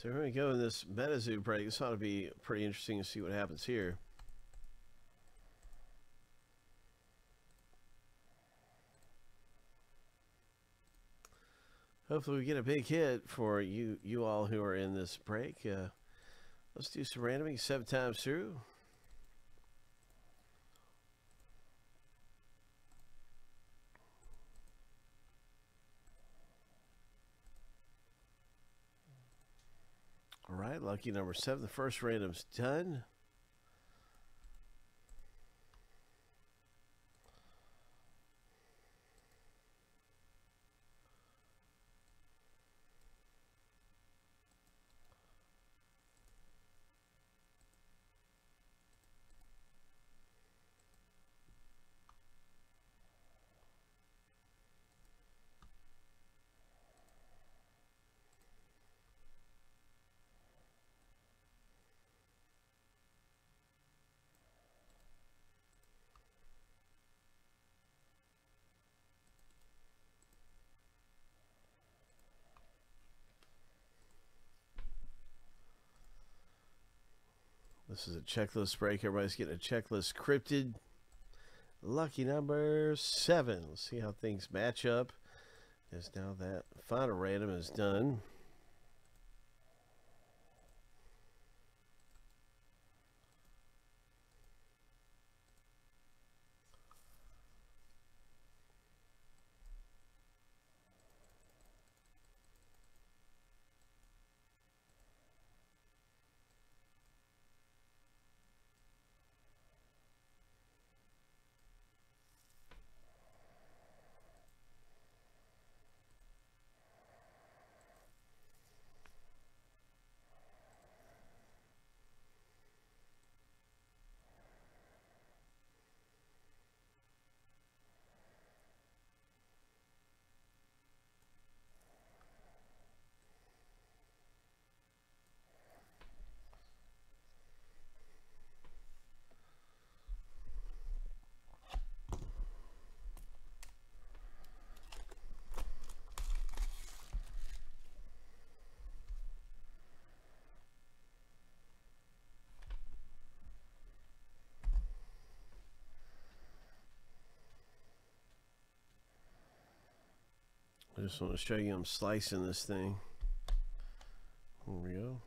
So here we go in this Metazoo break. This ought to be pretty interesting to see what happens here. Hopefully we get a big hit for you all who are in this break. Let's do some randoming 7 times through. All right, lucky number 7. The first random's done. This is a checklist break. Everybody's getting a checklist cryptid. Lucky number 7. Let's see how things match up as now that final random is done. I just want to show you I'm slicing this thing. Here we go.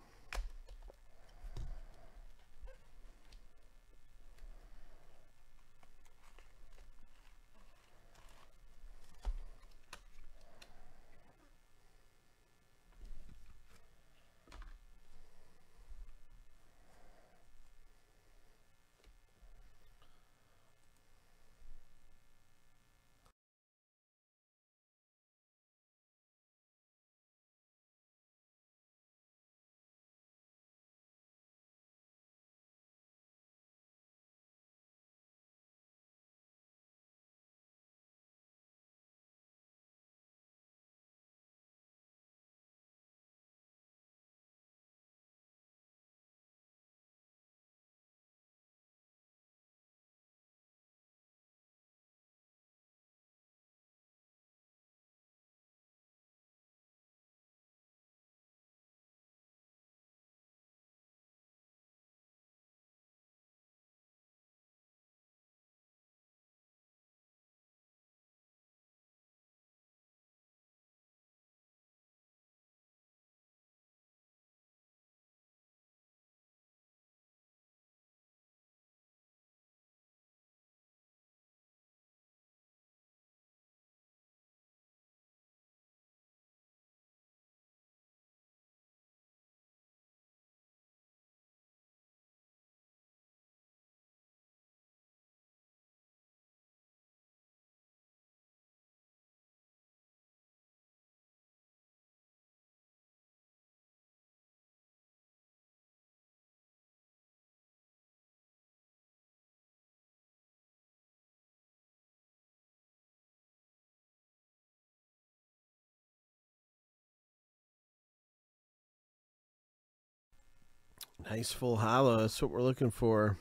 Nice full hollow. That's what we're looking for.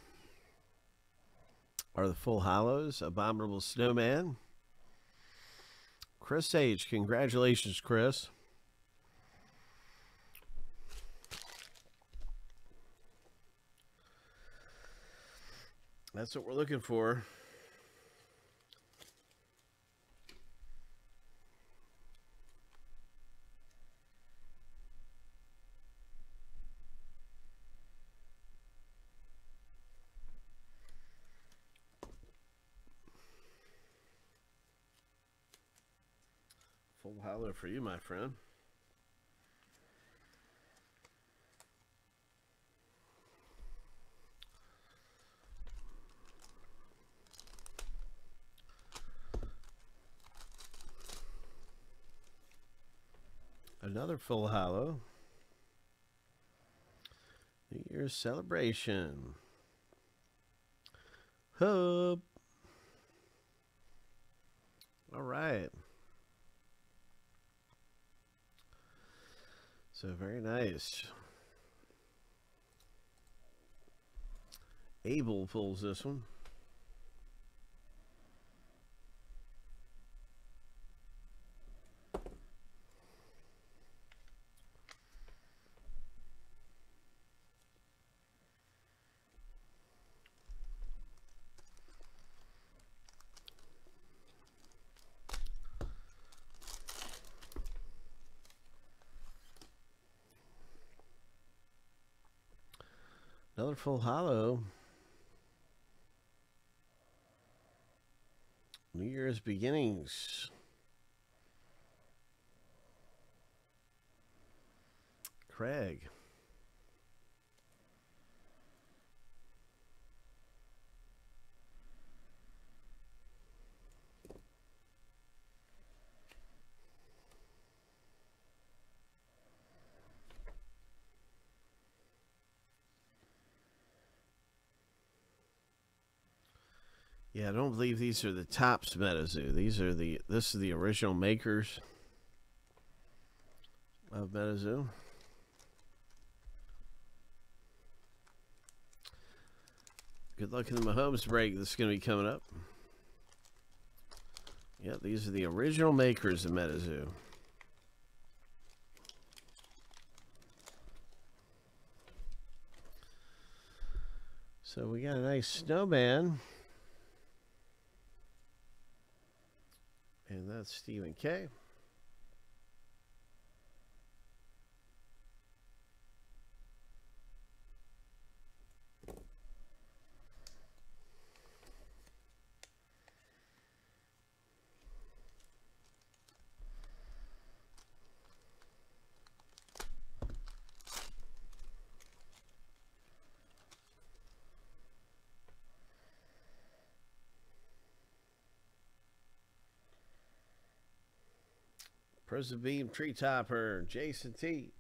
Are the full hollows? Abominable Snowman. Chris H. Congratulations, Chris. That's what we're looking for. Full howler for you, my friend. Another full hollow. New Year's celebration. Hub. All right. So very nice. Abel pulls this one. Another full hollow. New Year's beginnings. Craig. Yeah, I don't believe these are the Topps Metazoo. These are the, this is the original makers of Metazoo. Good luck in the Mahomes break that's going to be coming up. Yeah, these are the original makers of Metazoo. So we got a nice snowman. And that's Stephen K. Prison Beam Tree Topper, Jason T.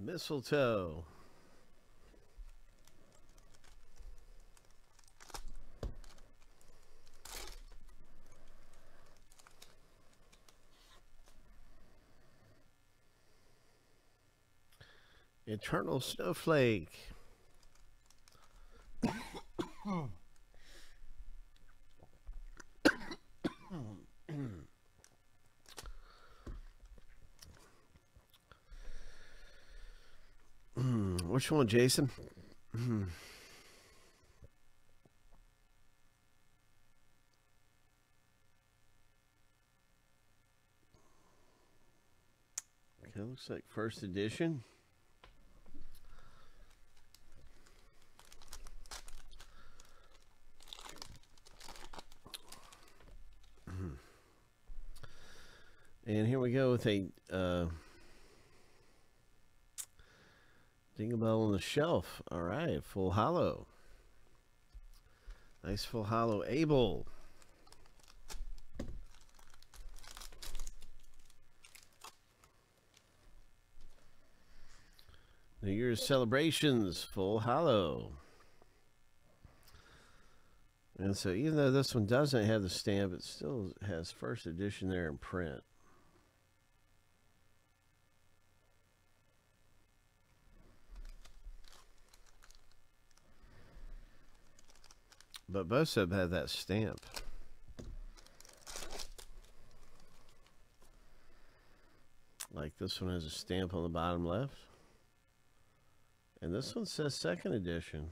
Mistletoe. Eternal Snowflake. Which one, Jason? Okay, looks like first edition. And here we go with a Dingle Bell on the shelf. All right, full hollow. Nice full hollow Abel. New Year's celebrations, full hollow. And so even though this one doesn't have the stamp, it still has first edition there in print. But both of them have that stamp. Like this one has a stamp on the bottom left. And this one says second edition.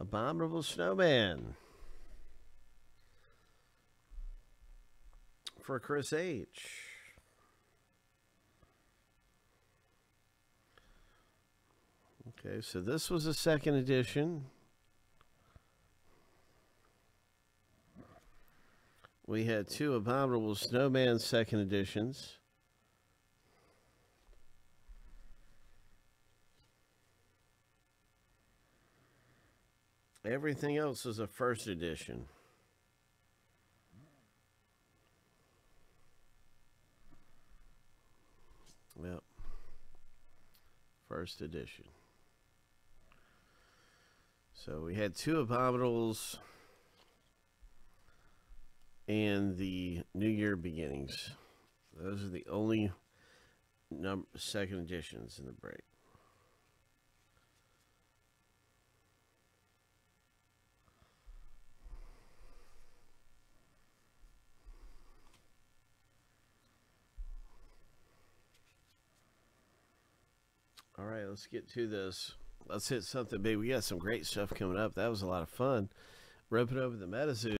Abominable Snowman. For Chris H. Okay, so this was a second edition. We had two Abominable Snowman second editions. Everything else is a first edition. Yep. First edition. So we had two Abominables and the New Year Beginnings. Those are the only second editions in the break. All right, let's get to this. Let's hit something big. We got some great stuff coming up. That was a lot of fun. Ripping over the Metazoo.